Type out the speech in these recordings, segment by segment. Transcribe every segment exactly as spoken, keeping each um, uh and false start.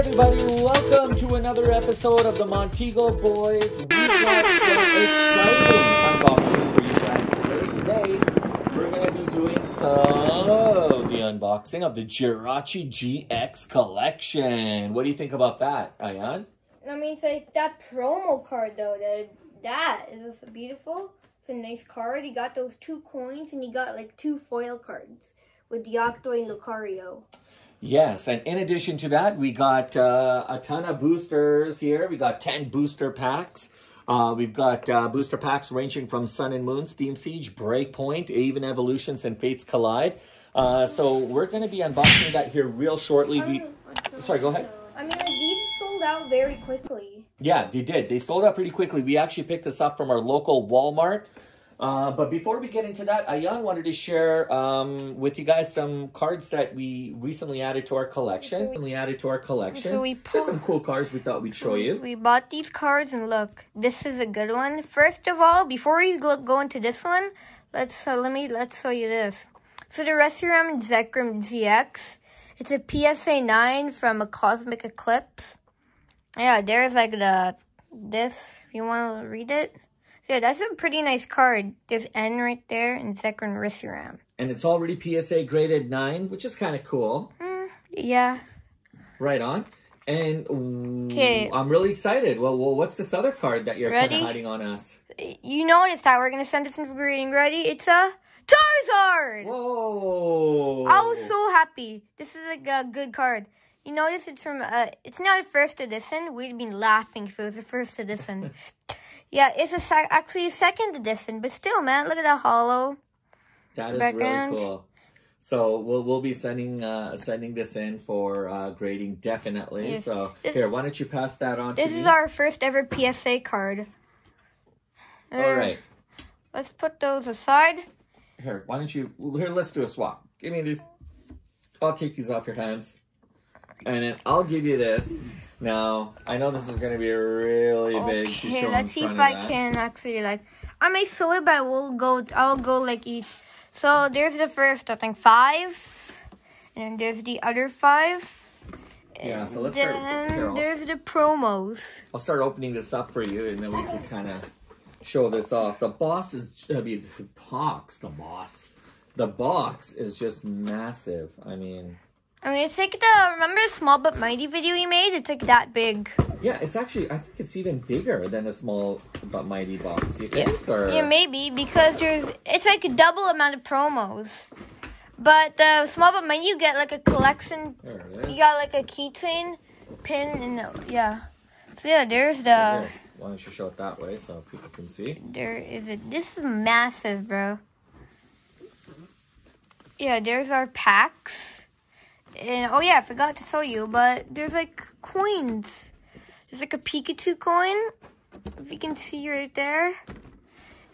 Hey everybody, welcome to another episode of the Montego Boys. We've got some exciting unboxing for you guys today. Today, we're going to be doing some of the unboxing of the Jirachi G X collection. What do you think about that, Ayan? I mean, it's like that promo card though, the, that is beautiful. It's a nice card. He got those two coins and he got like two foil cards with Deoxys and Lucario. Yes, and in addition to that, we got uh, a ton of boosters here. We got ten booster packs. Uh, we've got uh, booster packs ranging from Sun and Moon, Steam Siege, Breakpoint, Even Evolutions, and Fates Collide. Uh, so we're going to be unboxing that here real shortly. We... Sorry, go ahead. I mean, like, these sold out very quickly. Yeah, they did. They sold out pretty quickly. We actually picked this up from our local Walmart. Uh, but before we get into that, Ayan wanted to share um, with you guys some cards that we recently added to our collection. So recently added to our collection. So we Just some cool cards we thought we'd show you. We bought these cards and look, this is a good one. First of all, before we go into this one, let's uh, let me let's show you this. So the Reshiram Zekrom G X, it's a P S A nine from a Cosmic Eclipse. Yeah, there's like the this. You want to read it? Yeah, that's a pretty nice card. There's N right there and Zekrom Reshiram. And it's already P S A graded nine, which is kind of cool. Mm, yeah. Right on. And ooh, I'm really excited. Well, well, what's this other card that you're kind of hiding on us? You noticed how we're going to send this in for grading. Ready? It's a Charizard! Whoa! I was so happy. This is like a good card. You notice it's from, uh, it's not a first edition. We'd been laughing if it was a first edition. Yeah, it's a sec actually a second edition, but still, man, look at that holo. That is background. Really cool. So we'll we'll be sending uh, sending this in for uh, grading definitely. Yes. So this, here, why don't you pass that on? This to This is me? Our first ever P S A card. All uh, right, let's put those aside. Here, why don't you? Here, let's do a swap. Give me these. I'll take these off your hands, and then I'll give you this. Now, I know this is going to be really okay, big. Okay, let's see if I that. can actually, like, I may sew it, but I will go, I'll go, like, each. So, there's the first, I think, five. And there's the other five. Yeah, so let's then start. Here, there's the promos. I'll start opening this up for you, and then we can kind of show this off. The box is, I mean, the box, the boss. The box is just massive. I mean... I mean, it's like the, remember the Small But Mighty video you made? It's like that big. Yeah, it's actually, I think it's even bigger than a Small But Mighty box, do you think? Yeah, or... yeah, maybe, because there's, it's like a double amount of promos. But the uh, Small But Mighty, you get like a collection, you got like a keychain, pin, and the, yeah. So yeah, there's the... Yeah, yeah. Why don't you show it that way so people can see? There is a, this is massive, bro. Yeah, there's our packs. And, oh yeah, I forgot to show you, but there's like coins. There's like a Pikachu coin, if you can see right there.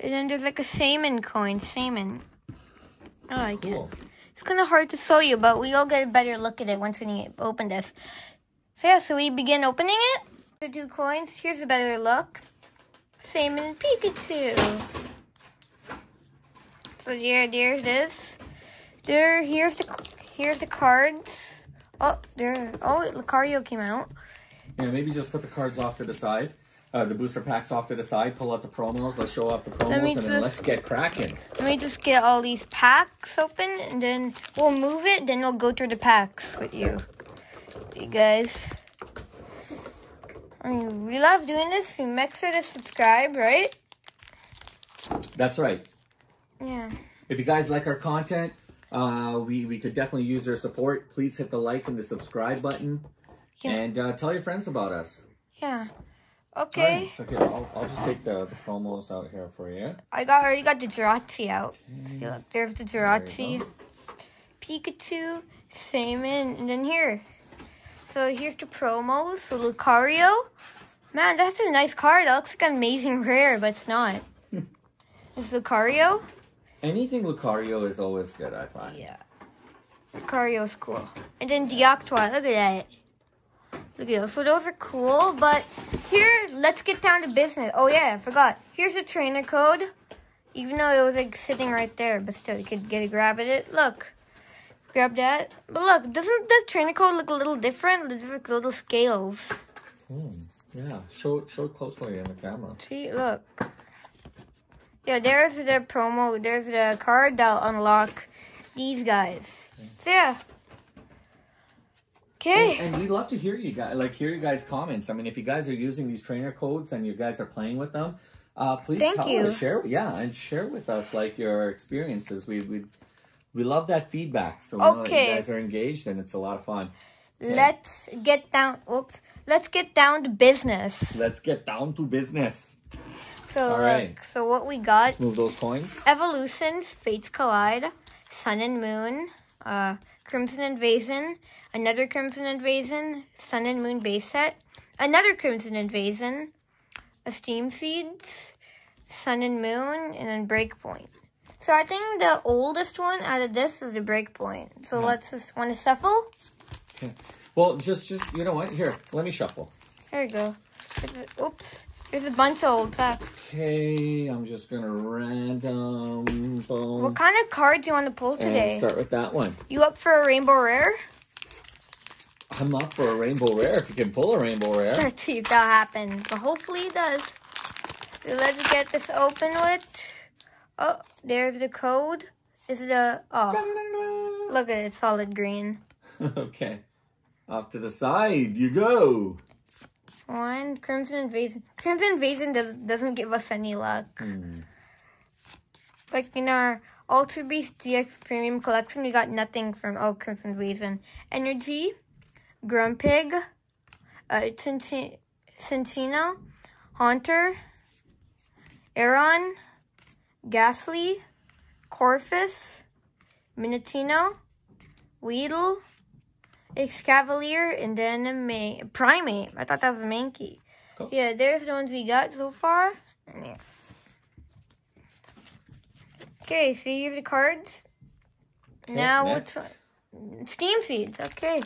And then there's like a Shaman coin, Shaman. Oh, I cool. can't. It's kind of hard to show you, but we'll get a better look at it once we open this. So yeah, so we begin opening it. The two coins, here's a better look. Shaman Pikachu. So yeah, there it is. There, here's the... Here's the cards. Oh, there. Oh, Lucario came out. Yeah, maybe just put the cards off to the side. Uh, the booster packs off to the side. Pull out the promos. Let's show off the promos, and just, then let's get cracking. Let me just get all these packs open, and then we'll move it. Then we'll go through the packs with you, you guys. I mean, we love doing this. You make sure to subscribe, right? That's right. Yeah. If you guys like our content. Uh, we, we could definitely use your support. Please hit the like and the subscribe button. Yeah. And uh, tell your friends about us. Yeah. Okay. Right, so here, I'll, I'll just take the, the promos out here for you. I got already got the Jirachi out. Okay. See, look, there's the Jirachi. There Pikachu, Shaman, and then here. So here's the promos. So Lucario. Man, that's a nice card. That looks like an amazing rare, but it's not. It's Lucario. Anything Lucario is always good, I find. Yeah. Lucario's cool. And then Deoxys, look at that. Look at those. So those are cool, but here, let's get down to business. Oh yeah, I forgot. Here's the trainer code. Even though it was like sitting right there, but still, you could get a grab at it. Look. grab that. But look, doesn't the trainer code look a little different? There's like little scales. Hmm. Yeah, show show closely in the camera. See, look. Yeah, there's the promo. There's the card that'll unlock these guys. Okay. So yeah. Okay. And, and we'd love to hear you guys, like hear you guys' comments. I mean, if you guys are using these trainer codes and you guys are playing with them, uh, please Thank tell you. Us, share, yeah, and share with us like your experiences. We we we love that feedback. So we okay. know that you guys are engaged and it's a lot of fun. Okay. Let's get down. Oops. Let's get down to business. Let's get down to business. So look, right. so what we got? Let's move those coins. Evolutions, Fates Collide, Sun and Moon. Uh, Crimson Invasion, another Crimson Invasion, Sun and Moon base set, another Crimson Invasion, a Steam Siege, Sun and Moon, and then Breakpoint. So I think the oldest one out of this is the Breakpoint. So yeah. let's just want to shuffle. Okay. Well, just just you know what? Here, let me shuffle. There we go. There's a, oops, there's a bunch of old packs. Okay, I'm just gonna random. Boom. What kind of card do you want to pull today? And start with that one. You up for a rainbow rare? I'm up for a rainbow rare. If you can pull a rainbow rare, let's see if that happens. But hopefully it does. So let's get this open with. Oh, there's the code. Is it a? Oh, look at it, solid green. Okay. Off to the side you go. One Crimson Invasion. Crimson Invasion does, doesn't give us any luck. Mm. Like in our Ultra Beast G X Premium Collection, we got nothing from oh Crimson Invasion. Energy, Grumpig, uh, Centino, Haunter, Aeron, Gastly, Corphus, Minotino, Weedle, Excavalier, and then a Primate. I thought that was a Mankey. Cool. Yeah, there's the ones we got so far. Yeah. Okay, so here's the cards. Okay, now next. We're Steam Seeds. Okay.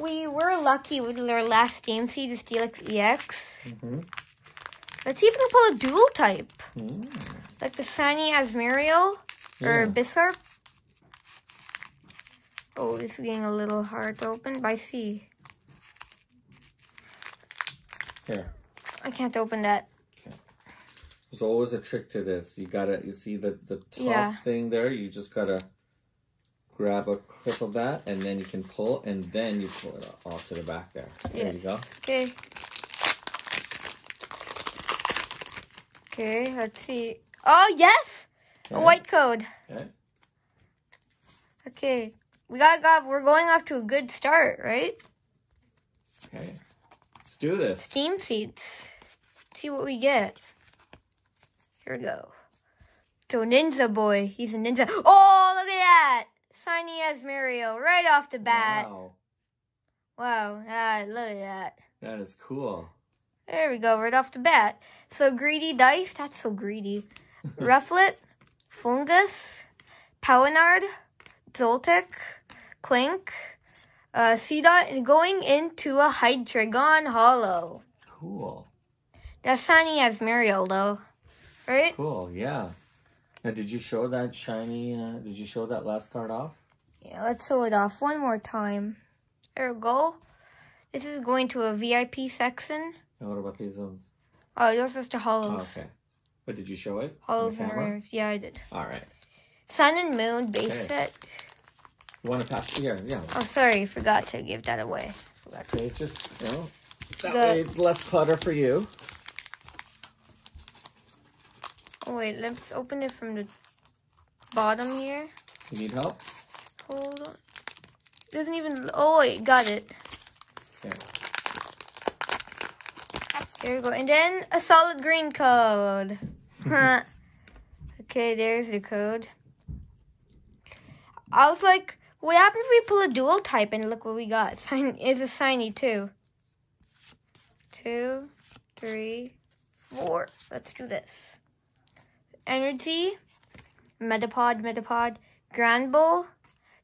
We were lucky with our last Steam Seed, the Steelix E X. Mm-hmm. Let's see if we can pull a dual type. Mm. Like the shiny Asmuriel or yeah. Bisharp. Oh, this is getting a little hard to open, but I see. Here. I can't open that. Okay. There's always a trick to this. You gotta, you see the, the top yeah. thing there? You just gotta grab a clip of that, and then you can pull, and then you pull it off to the back there. There yes. you go. Okay. Okay, let's see. Oh, yes! Okay. A white code. Okay. Okay. We got, got, we're going off to a good start, right? Okay. Let's do this. Steam Seeds. Let's see what we get. Here we go. So, Ninja Boy. He's a ninja. Oh, look at that! Shiny Asmuriel right off the bat. Wow. Wow. Ah, look at that. That is cool. There we go, right off the bat. So, Greedy Dice. That's so greedy. Rufflet. Fungus. Powinard. Zoltek, Clink, uh, C-Dot, and going into a Hydreigon Hollow. Cool. That's shiny Asmuriel, though, right? Cool, yeah. Now, did you show that shiny, uh, did you show that last card off? Yeah, let's show it off one more time. There we go. This is going to a V I P section. And what about these ones? Oh, those are just the Hollows. Oh, okay. But did you show it? Hollows and Rares. Yeah, I did. All right. Sun and Moon base okay. set. You want to pass here? Yeah. Oh, sorry, forgot to give that away. Forgot okay, to. Just you know, that the... way it's less clutter for you. Oh wait, let's open it from the bottom here. You need help? Hold on. It doesn't even. Oh wait, got it. Okay. There we go, and then a solid green code. Okay, there's the code. I was like, what happened if we pull a dual type and look what we got? Sign is a shiny too. Two, three, four. Let's do this. Energy, Metapod, Metapod, Granbull,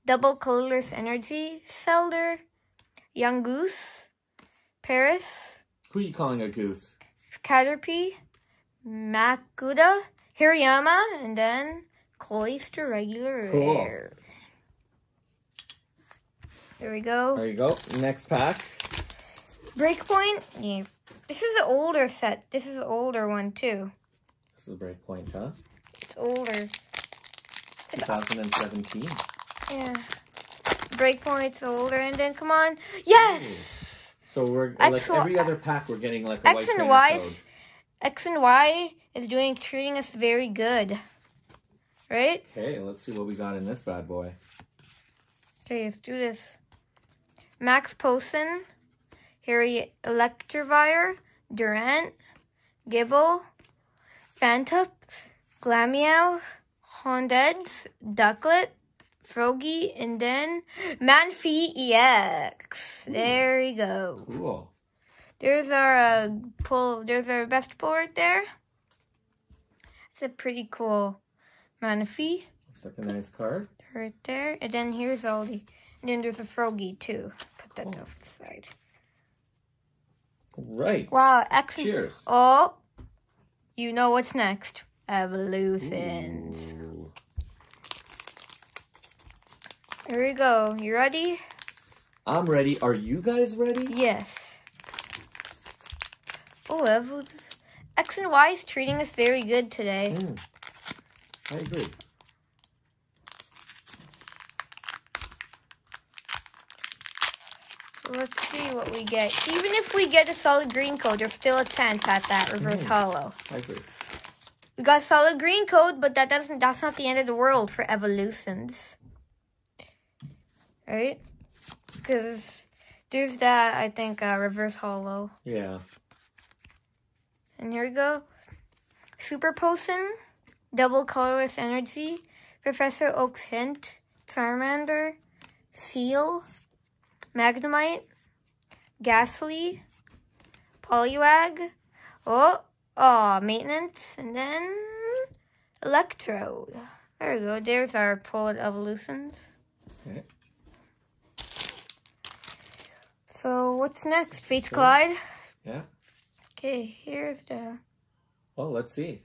Double Colorless Energy, Selder, Young Goose, Paris. Who are you calling a goose? Caterpie, Makuta, Hirayama, and then Cloyster Regular Rare. Cool. There we go. There you go. Next pack. Breakpoint. Yeah. This is an older set. This is an older one too. This is Breakpoint, huh? It's older. twenty seventeen. Yeah. Breakpoint's older, and then come on. Yes! Ooh. So we're X, like every other pack we're getting like a X white and Y's, X and Y is doing treating us very good. Right? Okay, let's see what we got in this bad boy. Okay, let's do this. Max Posen, Harry Electivire, Durant, Gibble, Fantup, Glameow, Hondeads, Ducklet, Froggy, and then Manaphy E X. Ooh. There we go. Cool. There's our uh, pull. There's our best pull right there. It's a pretty cool Manaphy. Looks like a nice card. Right there. And then here's all the. And then there's a Froggy too. Put that cool. off the side. Right. Wow. Excellent. Cheers. Oh, you know what's next? Evolutions. Ooh. Here we go. You ready? I'm ready. Are you guys ready? Yes. Oh, Evolutions. X and Y is treating us very good today. Mm. I agree. So let's see what we get. Even if we get a solid green code, there's still a chance at that reverse mm. hollow. I agree. We got solid green code, but that doesn't. That's not the end of the world for Evolutions. Right? Because there's that, I think, uh, reverse hollow. Yeah. And here we go. Super Potion, Double Colorless Energy, Professor Oak's Hint, Charmander, Seal, Magnemite, Gastly, Poliwag, oh, oh, Maintenance, and then Electrode. There we go. There's our pull at Evolutions. Okay. So, what's next? Fates Collide? Yeah. Okay, here's the... Oh, let's see.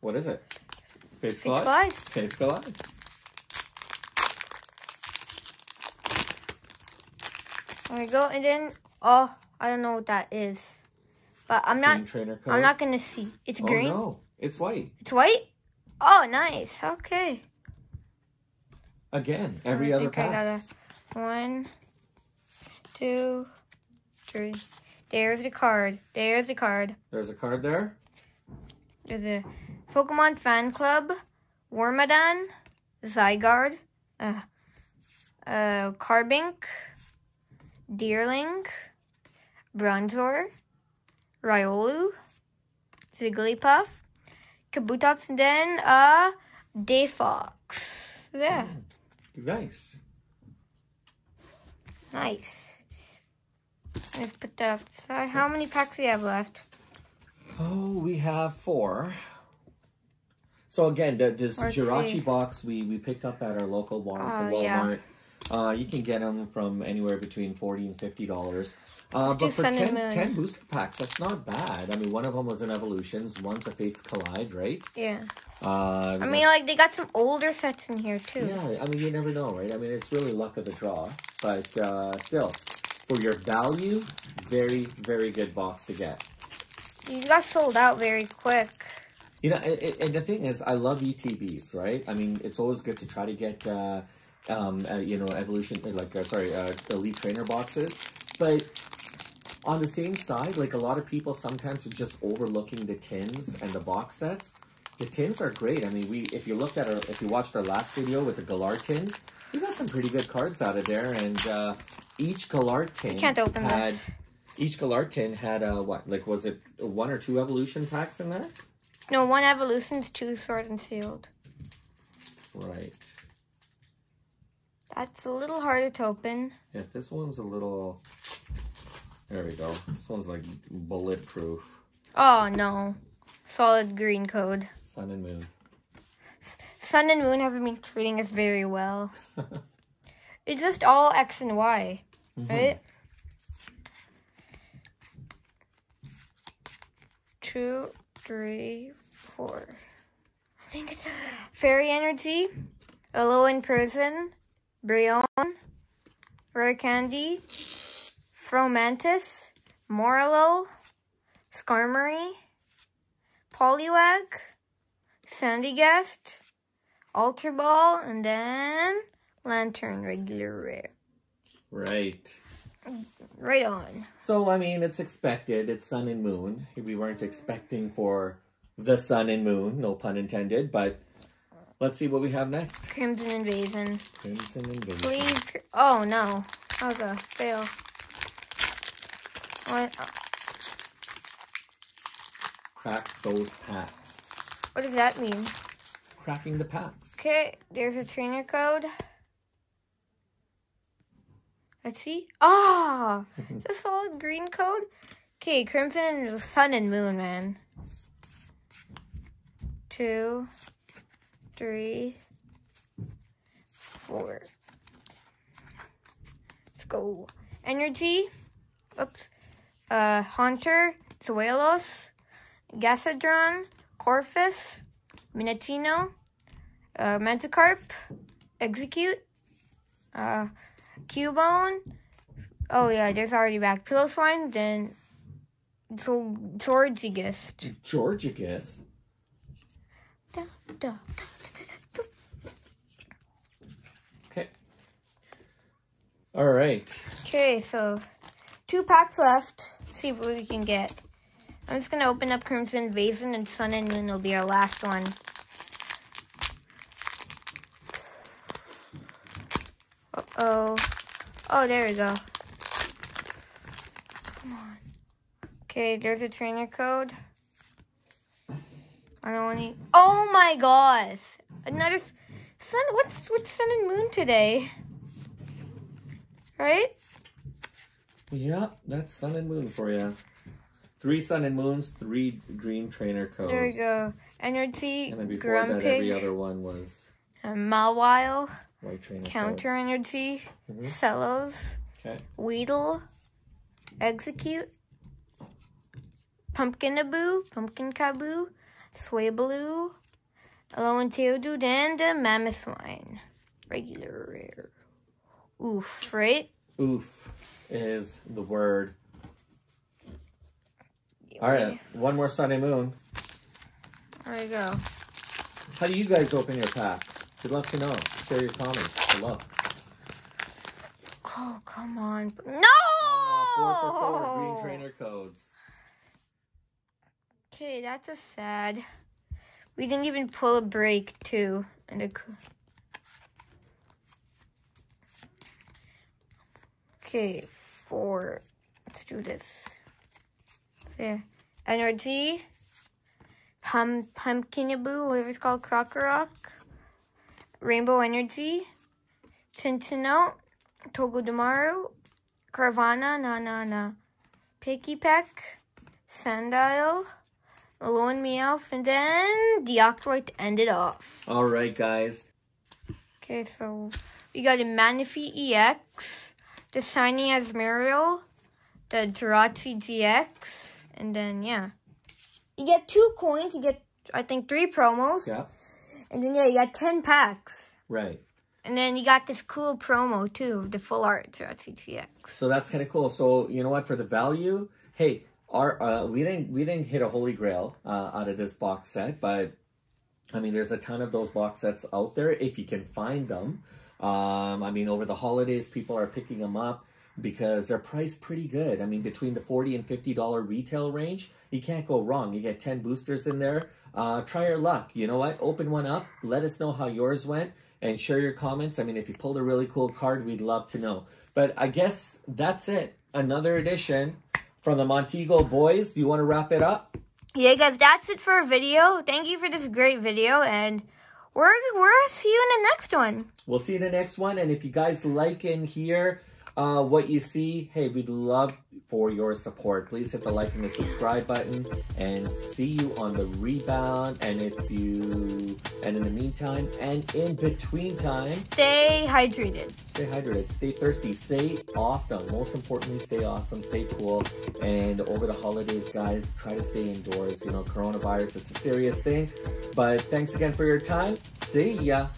What is it? Fates, Fates Collide? Collide? Fates Collide. There we go, and then... Oh, I don't know what that is. But I'm not... Green trainer code. I'm not going to see. It's oh, green? Oh, no. It's white. It's white? Oh, nice. Okay. Again, so every I other pack. I got a one... Two, three. There's the card. There's the card. There's a card there. There's a Pokemon Fan Club, Wormadam, Zygarde, uh, uh, Carbink, Deerling, Bronzor, Riolu, Jigglypuff, Kabutops, and then uh, Dayfox. Yeah. Mm, nice. Nice. Let's put that up. So how many packs do we have left? Oh, we have four. So again, the, this Let's Jirachi see. box we, we picked up at our local Walmart. Uh, Walmart. Yeah. Uh, you can get them from anywhere between forty and fifty dollars. Uh, but for ten, ten booster packs, that's not bad. I mean, one of them was an Evolutions, one's a Fates Collide, right? Yeah. Uh, I mean, like, they got some older sets in here, too. Yeah, I mean, you never know, right? I mean, it's really luck of the draw, but uh, still... For your value, very, very good box to get. You got sold out very quick. You know, and, and the thing is, I love E T Bs, right? I mean, it's always good to try to get, uh, um, uh, you know, evolution, like, uh, sorry, uh, elite trainer boxes. But on the same side, like a lot of people sometimes are just overlooking the tins and the box sets. The tins are great. I mean, we if you looked at our, if you watched our last video with the Galar tins, we got some pretty good cards out of there, and. Uh, Each Galar tin can't open had this. each Galar tin had a what? Like, was it one or two evolution packs in there? No, one evolution's two sword and sealed. Right. That's a little harder to open. Yeah, this one's a little. There we go. This one's like bulletproof. Oh no! Solid green code. Sun and Moon. S Sun and Moon haven't been treating us very well. It's just all X and Y, right? Mm-hmm. Two, three, four. I think it's Fairy Energy, Alolan Prison, Brion, Rare Candy, Fromantis, Morelo, Skarmory, Poliwag, Sandygast, Alter Ball, and then Lantern regular rare. Right. Right on. So, I mean, it's expected. It's Sun and Moon. We weren't expecting for the Sun and Moon, no pun intended, but let's see what we have next. Crimson Invasion. Crimson Invasion. Please. Oh, no. That was a fail. What? Crack those packs. What does that mean? Cracking the packs. Okay, there's a trainer code. Let's see. Ah! Oh, it's a solid green code. Okay, Crimson Sun and Moon, man. Two, three, four. Let's go. Energy. Oops. Uh, Haunter. Zuelos. Gasodron. Corphus. Minotino. Uh, Magikarp. Execute. Uh... Cubone. Oh yeah, there's already back. Pillowslime, then so Georgigist. Georgigist. Okay. All right. Okay, so two packs left. Let's see what we can get. I'm just gonna open up Crimson Invasion, and Sun and Moon will be our last one. Oh, oh, there we go. Come on. Okay, there's a trainer code. I don't want to. Oh my gosh! Another sun. What's what's Sun and Moon today? Right? Yeah, that's Sun and Moon for you. Three Sun and Moons, three green trainer codes. There we go. Energy. And then before Grumpig, that, every other one was. And Mawile. Counter code. Energy, mm-hmm. Cellos, okay. Weedle, Execute, Pumpkin Aboo, Pumpkin Kaboo, Swaybaloo, Alolan Teodude, and a Mamoswine. Regular rare. Oof, right? Oof is the word. All right, one more Sun and Moon. There you go. How do you guys open your packs? We'd love to know. Share your comments below. Oh, come on. No! Oh, four for four green trainer codes. Okay, that's a sad. We didn't even pull a break, too. And a... Okay, four. Let's do this. So, energy. Pum Pumpkinaboo, whatever it's called, Crocorock. Rainbow Energy, Chinchino, Togudemaru, Carvana, na na na, Picky Peck, Sandile, Alolan Meowth, and then Deoxys to end it off. All right, guys. Okay, so we got a Manaphy E X, the Shiny Azumarill, the Jirachi G X, and then yeah, you get two coins. You get I think three promos. Yeah. And then, yeah, you got ten packs. Right. And then you got this cool promo, too, the full art Jirachi G X. So that's kind of cool. So, you know what? For the value, hey, our uh, we didn't we didn't hit a holy grail uh, out of this box set. But, I mean, there's a ton of those box sets out there, if you can find them. Um, I mean, over the holidays, people are picking them up because they're priced pretty good. I mean, between the forty and fifty dollar retail range, you can't go wrong. You get ten boosters in there. Uh, try your luck. You know what? Open one up. Let us know how yours went and share your comments. I mean, if you pulled a really cool card, we'd love to know. But I guess that's it. Another edition from the Montego Boys. Do you want to wrap it up? Yeah, guys, that's it for our video. Thank you for this great video, and we're we'll see you in the next one. We'll see you in the next one. And if you guys like in here uh, what you see, hey, we'd love for your support. Please hit the like and the subscribe button, and see you on the rebound. And if you and in the meantime and in between time, stay hydrated. Stay hydrated. Stay thirsty. Stay awesome. Most importantly, stay awesome. Stay cool. And over the holidays, guys, try to stay indoors. You know, coronavirus, it's a serious thing. But thanks again for your time. See ya.